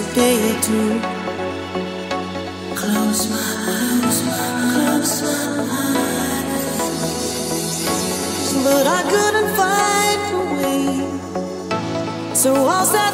a day or two. Close my eyes, close my eyes, but I couldn't find a way. So I'll say